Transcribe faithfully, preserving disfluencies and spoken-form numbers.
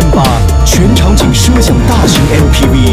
M 八全场景摄像大型 M P V。